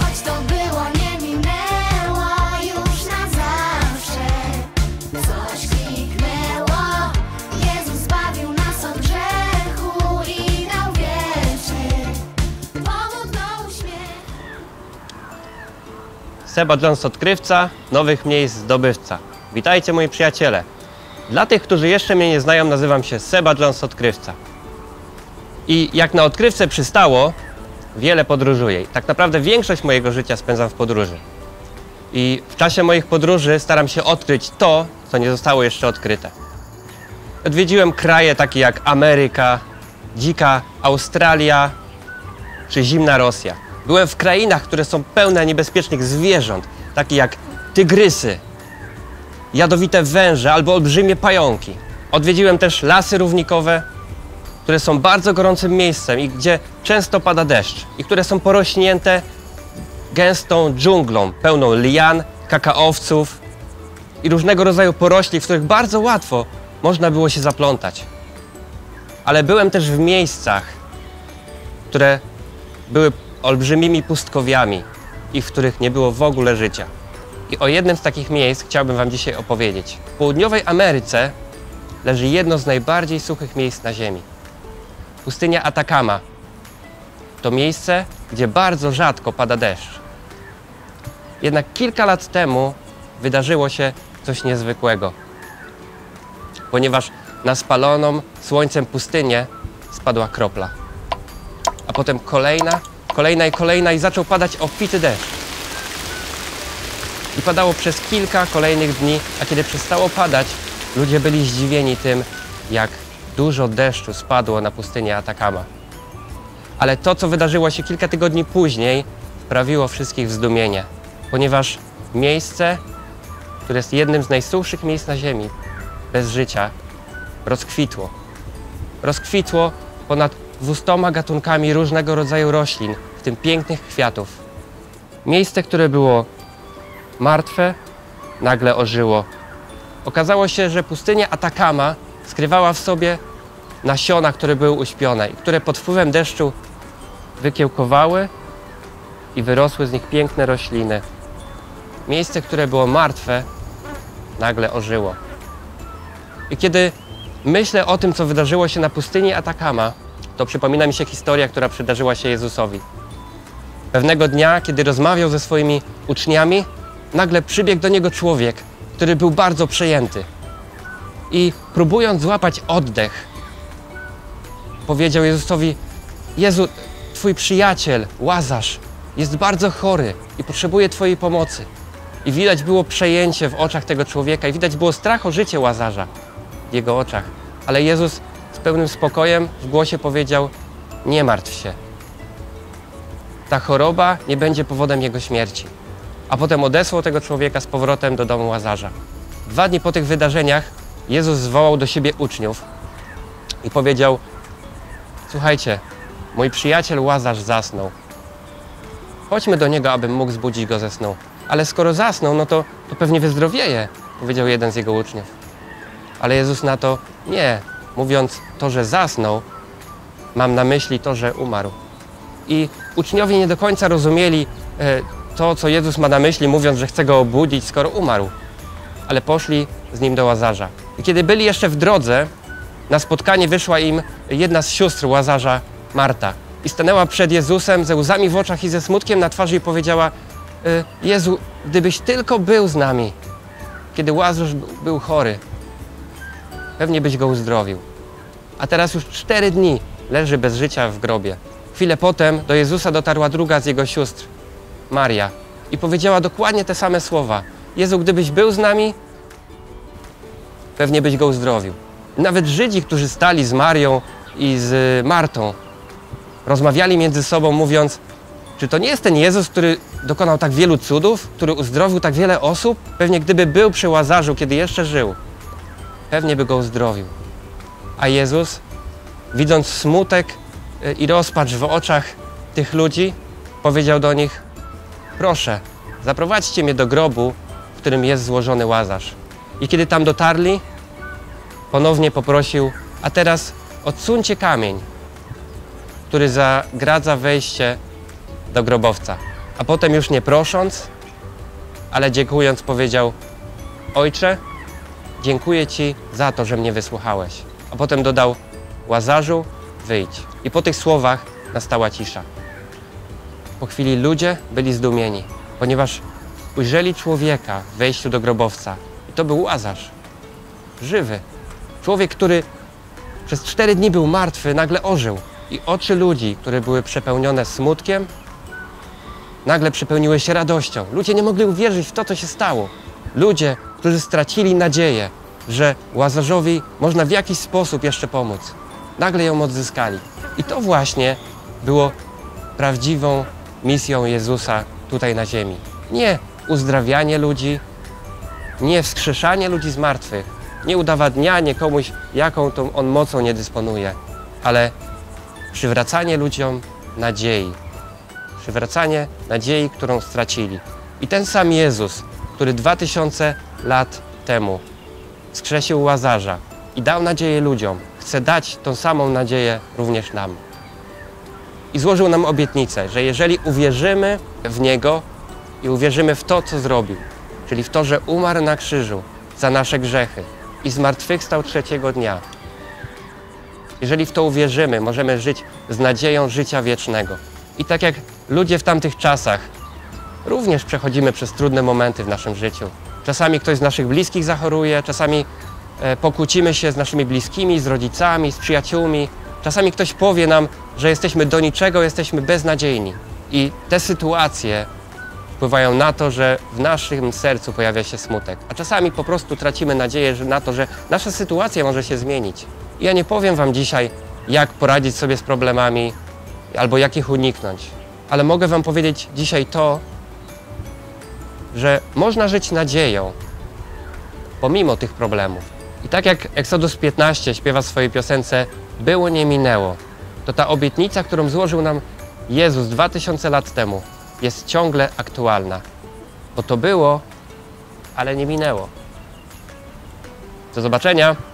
choć to było nie minęło już na zawsze. Coś kliknęło, Jezus zbawił nas od grzechu i dał wieczy, powód do uśmiechu. Seba Jones Odkrywca, nowych miejsc zdobywca. Witajcie moi przyjaciele. Dla tych, którzy jeszcze mnie nie znają, nazywam się Seba Jones Odkrywca. I jak na odkrywcę przystało, wiele podróżuję. Tak naprawdę większość mojego życia spędzam w podróży. I w czasie moich podróży staram się odkryć to, co nie zostało jeszcze odkryte. Odwiedziłem kraje takie jak Ameryka, dzika Australia czy zimna Rosja. Byłem w krainach, które są pełne niebezpiecznych zwierząt, takich jak tygrysy, jadowite węże albo olbrzymie pająki. Odwiedziłem też lasy równikowe, które są bardzo gorącym miejscem i gdzie często pada deszcz i które są porośnięte gęstą dżunglą, pełną lian, kakaowców i różnego rodzaju porośli, w których bardzo łatwo można było się zaplątać. Ale byłem też w miejscach, które były olbrzymimi pustkowiami i w których nie było w ogóle życia. I o jednym z takich miejsc chciałbym wam dzisiaj opowiedzieć. W południowej Ameryce leży jedno z najbardziej suchych miejsc na Ziemi. Pustynia Atacama to miejsce, gdzie bardzo rzadko pada deszcz. Jednak kilka lat temu wydarzyło się coś niezwykłego, ponieważ na spaloną słońcem pustynię spadła kropla, a potem kolejna i zaczął padać obfity deszcz. I padało przez kilka kolejnych dni, a kiedy przestało padać, ludzie byli zdziwieni tym, jak dużo deszczu spadło na pustynię Atacama. Ale to, co wydarzyło się kilka tygodni później, wprawiło wszystkich w zdumienie, ponieważ miejsce, które jest jednym z najsuchszych miejsc na Ziemi, bez życia, rozkwitło. Rozkwitło ponad 200 gatunkami różnego rodzaju roślin, w tym pięknych kwiatów. Miejsce, które było martwe, nagle ożyło. Okazało się, że pustynia Atacama skrywała w sobie nasiona, które były uśpione i które pod wpływem deszczu wykiełkowały i wyrosły z nich piękne rośliny. Miejsce, które było martwe, nagle ożyło. I kiedy myślę o tym, co wydarzyło się na pustyni Atacama, to przypomina mi się historia, która przydarzyła się Jezusowi. Pewnego dnia, kiedy rozmawiał ze swoimi uczniami, nagle przybiegł do niego człowiek, który był bardzo przejęty. I próbując złapać oddech, powiedział Jezusowi: Jezu, twój przyjaciel, Łazarz, jest bardzo chory i potrzebuje twojej pomocy. I widać było przejęcie w oczach tego człowieka i widać było strach o życie Łazarza w jego oczach. Ale Jezus z pełnym spokojem w głosie powiedział: nie martw się. Ta choroba nie będzie powodem jego śmierci. A potem odesłał tego człowieka z powrotem do domu Łazarza. 2 dni po tych wydarzeniach Jezus zwołał do siebie uczniów i powiedział: słuchajcie, mój przyjaciel Łazarz zasnął. Chodźmy do niego, abym mógł zbudzić go ze snu. Ale skoro zasnął, no to pewnie wyzdrowieje, powiedział jeden z jego uczniów. Ale Jezus na to: nie, mówiąc to, że zasnął, mam na myśli to, że umarł. I uczniowie nie do końca rozumieli to, co Jezus ma na myśli, mówiąc, że chce go obudzić, skoro umarł. Ale poszli z nim do Łazarza. I kiedy byli jeszcze w drodze, na spotkanie wyszła im jedna z sióstr Łazarza, Marta. I stanęła przed Jezusem ze łzami w oczach i ze smutkiem na twarzy i powiedziała: Jezu, gdybyś tylko był z nami, kiedy Łazarz był chory, pewnie byś go uzdrowił. A teraz już 4 dni leży bez życia w grobie. Chwilę potem do Jezusa dotarła druga z jego sióstr, Maria, i powiedziała dokładnie te same słowa: Jezu, gdybyś był z nami, pewnie byś go uzdrowił. Nawet Żydzi, którzy stali z Marią i z Martą, rozmawiali między sobą, mówiąc: czy to nie jest ten Jezus, który dokonał tak wielu cudów, który uzdrowił tak wiele osób? Pewnie gdyby był przy Łazarzu, kiedy jeszcze żył, pewnie by go uzdrowił. A Jezus, widząc smutek i rozpacz w oczach tych ludzi, powiedział do nich: proszę, zaprowadźcie mnie do grobu, w którym jest złożony Łazarz. I kiedy tam dotarli, ponownie poprosił: a teraz odsuńcie kamień, który zagradza wejście do grobowca. A potem już nie prosząc, ale dziękując powiedział: Ojcze, dziękuję Ci za to, że mnie wysłuchałeś. A potem dodał: Łazarzu, wyjdź. I po tych słowach nastała cisza. Po chwili ludzie byli zdumieni, ponieważ ujrzeli człowieka w wejściu do grobowca. I to był Łazarz. Żywy. Człowiek, który przez 4 dni był martwy, nagle ożył. I oczy ludzi, które były przepełnione smutkiem, nagle przepełniły się radością. Ludzie nie mogli uwierzyć w to, co się stało. Ludzie, którzy stracili nadzieję, że Łazarzowi można w jakiś sposób jeszcze pomóc, nagle ją odzyskali. I to właśnie było prawdziwą misją Jezusa tutaj na ziemi. Nie uzdrawianie ludzi, nie wskrzeszanie ludzi z martwych, nie udowadnianie komuś, jaką tą on mocą nie dysponuje, ale przywracanie ludziom nadziei. Przywracanie nadziei, którą stracili. I ten sam Jezus, który 2000 lat temu wskrzesił Łazarza i dał nadzieję ludziom, chce dać tą samą nadzieję również nam. I złożył nam obietnicę, że jeżeli uwierzymy w Niego i uwierzymy w to, co zrobił, czyli w to, że umarł na krzyżu za nasze grzechy i zmartwychwstał 3. dnia, jeżeli w to uwierzymy, możemy żyć z nadzieją życia wiecznego. I tak jak ludzie w tamtych czasach, również przechodzimy przez trudne momenty w naszym życiu. Czasami ktoś z naszych bliskich zachoruje, czasami pokłócimy się z naszymi bliskimi, z rodzicami, z przyjaciółmi. Czasami ktoś powie nam, że jesteśmy do niczego, jesteśmy beznadziejni. I te sytuacje wpływają na to, że w naszym sercu pojawia się smutek. A czasami po prostu tracimy nadzieję na to, że nasza sytuacja może się zmienić. I ja nie powiem wam dzisiaj, jak poradzić sobie z problemami albo jak ich uniknąć. Ale mogę wam powiedzieć dzisiaj to, że można żyć nadzieją pomimo tych problemów. I tak jak Eksodus 15 śpiewa w swojej piosence "Było nie minęło", to ta obietnica, którą złożył nam Jezus 2000 lat temu, jest ciągle aktualna. Bo to było, ale nie minęło. Do zobaczenia!